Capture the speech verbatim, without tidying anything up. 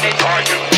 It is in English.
Are you?